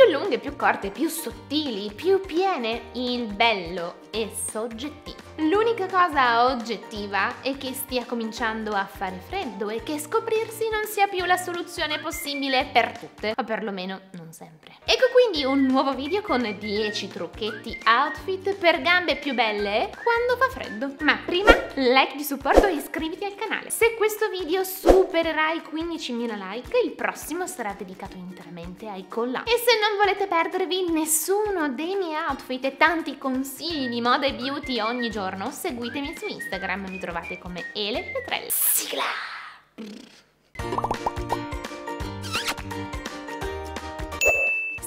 più lunghe, più corte, più sottili, più piene, il bello è soggettivo. L'unica cosa oggettiva è che stia cominciando a fare freddo e che scoprirsi non sia più la soluzione possibile per tutte, o perlomeno non sempre. Ecco quindi un nuovo video con 10 trucchetti outfit per gambe più belle quando fa freddo. Ma prima, like di supporto e iscriviti al canale. Se questo video supererà i 15.000 like, il prossimo sarà dedicato interamente ai collab. E se non volete perdervi nessuno dei miei outfit e tanti consigli di moda e beauty ogni giorno, seguitemi su Instagram, mi trovate come Ele Petrella. Sigla!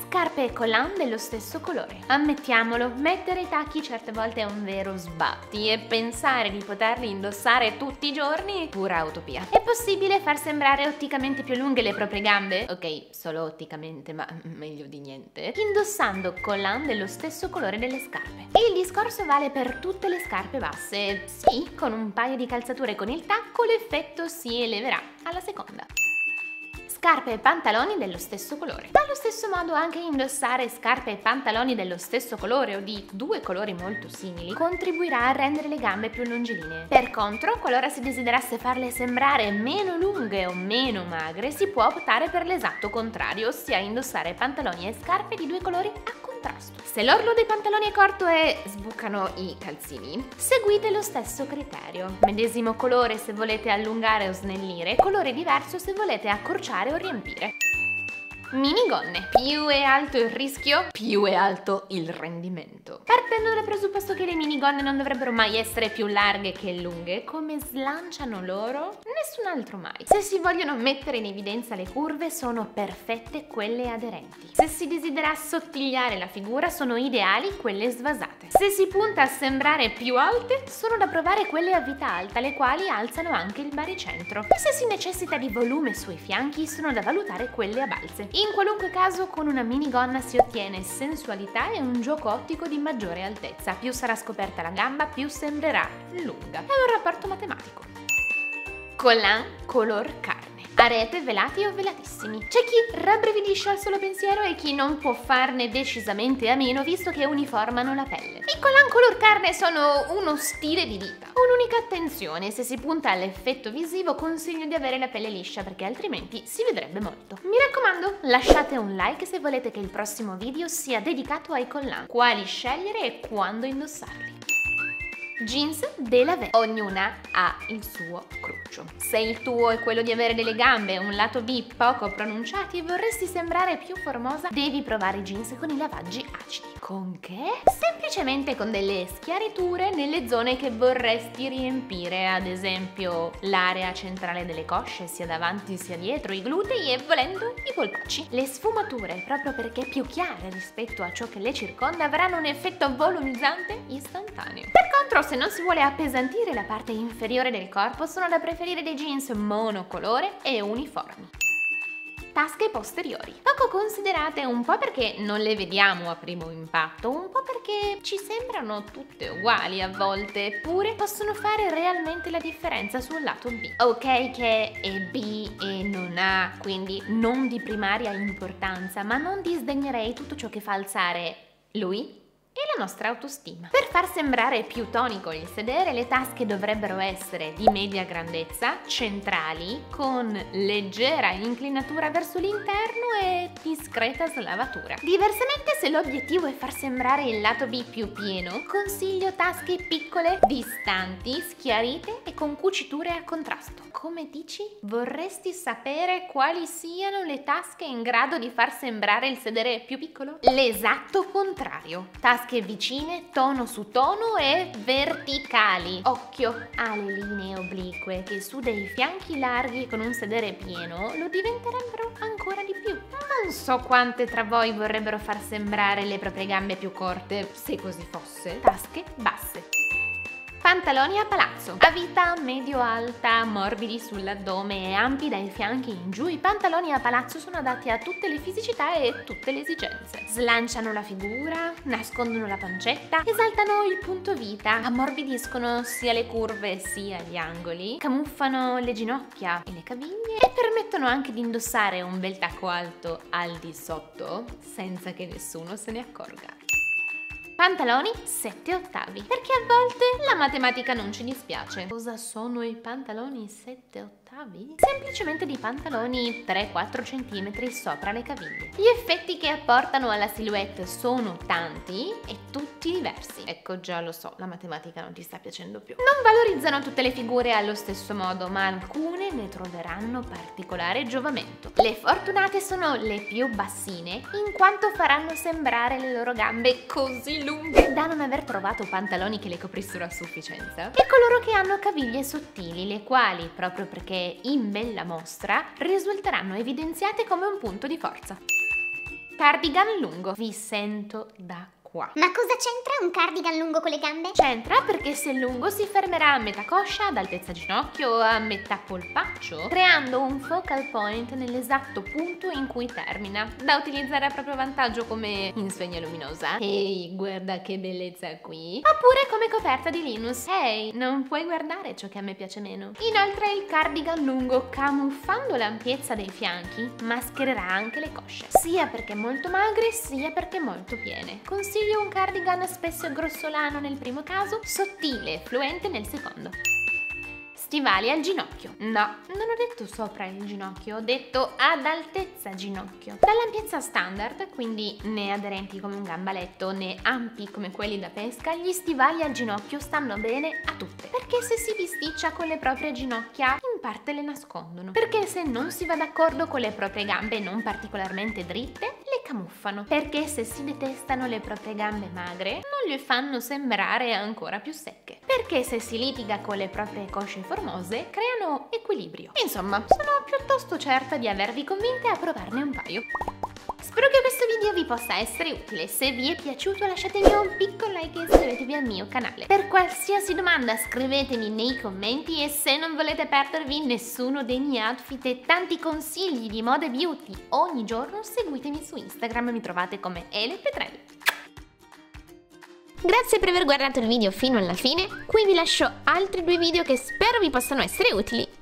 Scarpe e collant dello stesso colore. Ammettiamolo, mettere i tacchi certe volte è un vero sbatti e pensare di poterli indossare tutti i giorni è pura utopia. È possibile far sembrare otticamente più lunghe le proprie gambe? Ok, solo otticamente, ma meglio di niente. Indossando collant dello stesso colore delle scarpe. E il discorso vale per tutte le scarpe basse. Sì, con un paio di calzature con il tacco l'effetto si eleverà alla seconda. Scarpe e pantaloni dello stesso colore. Dallo stesso modo anche indossare scarpe e pantaloni dello stesso colore o di due colori molto simili contribuirà a rendere le gambe più longilinee. Per contro, qualora si desiderasse farle sembrare meno lunghe o meno magre, si può optare per l'esatto contrario, ossia indossare pantaloni e scarpe di due colori a contrasto. Se l'orlo dei pantaloni è corto e sbucano i calzini, seguite lo stesso criterio. Medesimo colore se volete allungare o snellire, colore diverso se volete accorciare o riempire. Minigonne. Più è alto il rischio, più è alto il rendimento. Partendo dal presupposto che le minigonne non dovrebbero mai essere più larghe che lunghe, come slanciano loro, nessun altro mai. Se si vogliono mettere in evidenza le curve, sono perfette quelle aderenti. Se si desidera assottigliare la figura, sono ideali quelle svasate. Se si punta a sembrare più alte, sono da provare quelle a vita alta, le quali alzano anche il baricentro. E se si necessita di volume sui fianchi, sono da valutare quelle a balze. In qualunque caso, con una minigonna si ottiene sensualità e un gioco ottico di maggiore altezza. Più sarà scoperta la gamba, più sembrerà lunga. È un rapporto matematico. Collant color carne. Arete, velati o velatissimi. C'è chi rabbrividisce al solo pensiero e chi non può farne decisamente a meno, visto che uniformano la pelle. I collant color carne sono uno stile di vita. Un'unica attenzione: se si punta all'effetto visivo, consiglio di avere la pelle liscia perché altrimenti si vedrebbe molto. Mi raccomando, lasciate un like se volete che il prossimo video sia dedicato ai collant, quali scegliere e quando indossarli. Jeans della V. Ognuna ha il suo cruccio. Se il tuo è quello di avere delle gambe un lato B poco pronunciati e vorresti sembrare più formosa, devi provare i jeans con i lavaggi acidi. Con che? Semplicemente con delle schiariture nelle zone che vorresti riempire, ad esempio l'area centrale delle cosce, sia davanti sia dietro, i glutei e volendo i polpacci. Le sfumature, proprio perché più chiare rispetto a ciò che le circonda, avranno un effetto volumizzante istantaneo. Per contro, se non si vuole appesantire la parte inferiore del corpo, sono da preferire dei jeans monocolore e uniformi. Tasche posteriori. Poco considerate, un po' perché non le vediamo a primo impatto, un po' perché ci sembrano tutte uguali a volte, eppure possono fare realmente la differenza sul lato B. Ok che è B e non A, quindi non di primaria importanza, ma non disdegnerei tutto ciò che fa alzare lui e la nostra autostima. Per far sembrare più tonico il sedere, le tasche dovrebbero essere di media grandezza, centrali, con leggera inclinatura verso l'interno e discreta slavatura. Diversamente, se l'obiettivo è far sembrare il lato B più pieno, consiglio tasche piccole, distanti, schiarite e con cuciture a contrasto. Come dici? Vorresti sapere quali siano le tasche in grado di far sembrare il sedere più piccolo? L'esatto contrario. Tasche vicine, tono su tono e verticali. Occhio alle linee oblique che su dei fianchi larghi con un sedere pieno lo diventerebbero ancora di più. Non so quante tra voi vorrebbero far sembrare le proprie gambe più corte se così fosse. Tasche basse. Pantaloni a palazzo, a vita medio-alta, morbidi sull'addome e ampi dai fianchi in giù, i pantaloni a palazzo sono adatti a tutte le fisicità e tutte le esigenze. Slanciano la figura, nascondono la pancetta, esaltano il punto vita, ammorbidiscono sia le curve sia gli angoli, camuffano le ginocchia e le caviglie e permettono anche di indossare un bel tacco alto al di sotto senza che nessuno se ne accorga. Pantaloni 7 ottavi, perché a volte la matematica non ci dispiace. Cosa sono i pantaloni 7 ottavi? Semplicemente dei pantaloni 3-4 cm sopra le caviglie. Gli effetti che apportano alla silhouette sono tanti e tutti diversi. Ecco, già lo so, la matematica non ti sta piacendo più. Non valorizzano tutte le figure allo stesso modo, ma alcune ne troveranno particolare giovamento. Le fortunate sono le più bassine, in quanto faranno sembrare le loro gambe così lunghe da non aver trovato pantaloni che le coprissero a sufficienza, e coloro che hanno caviglie sottili, le quali, proprio perché in bella mostra, risulteranno evidenziate come un punto di forza. Cardigan lungo, vi sento da qua. Ma cosa c'entra un cardigan lungo con le gambe? C'entra perché se lungo si fermerà a metà coscia, ad altezza ginocchio o a metà polpaccio, creando un focal point nell'esatto punto in cui termina, da utilizzare a proprio vantaggio come insegna luminosa. Ehi, guarda che bellezza qui! Oppure come coperta di Linus. Ehi, non puoi guardare ciò che a me piace meno. Inoltre il cardigan lungo, camuffando l'ampiezza dei fianchi, maschererà anche le cosce, sia perché molto magre sia perché molto piene. Consiglio un cardigan spesso grossolano nel primo caso, sottile e fluente nel secondo. Stivali al ginocchio. No, non ho detto sopra il ginocchio, ho detto ad altezza ginocchio. Dall'ampiezza standard, quindi né aderenti come un gambaletto né ampi come quelli da pesca, gli stivali al ginocchio stanno bene a tutte, perché se si bisticcia con le proprie ginocchia in parte le nascondono, perché se non si va d'accordo con le proprie gambe non particolarmente dritte, camuffano, perché se si detestano le proprie gambe magre non le fanno sembrare ancora più secche, perché se si litiga con le proprie cosce formose creano equilibrio. Insomma, sono piuttosto certa di avervi convinte a provarne un paio. Spero che questo video vi possa essere utile. Se vi è piaciuto lasciatemi un piccolo like e iscrivetevi al mio canale. Per qualsiasi domanda scrivetemi nei commenti, e se non volete perdervi nessuno dei miei outfit e tanti consigli di moda e beauty ogni giorno, seguitemi su Instagram, mi trovate come Ele Petrella. Grazie per aver guardato il video fino alla fine, qui vi lascio altri due video che spero vi possano essere utili.